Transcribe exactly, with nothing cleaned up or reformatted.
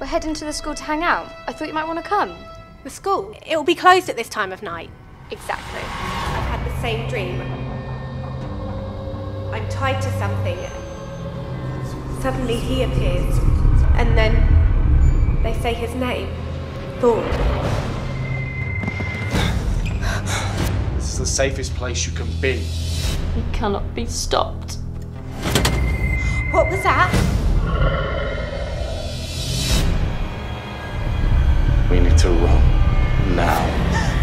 We're heading to the school to hang out. I thought you might want to come. The school? It'll be closed at this time of night. Exactly. I've had the same dream. I'm tied to something. Suddenly he appears. And then they say his name. Thorn. This is the safest place you can be. We cannot be stopped. What was that? We need to run now.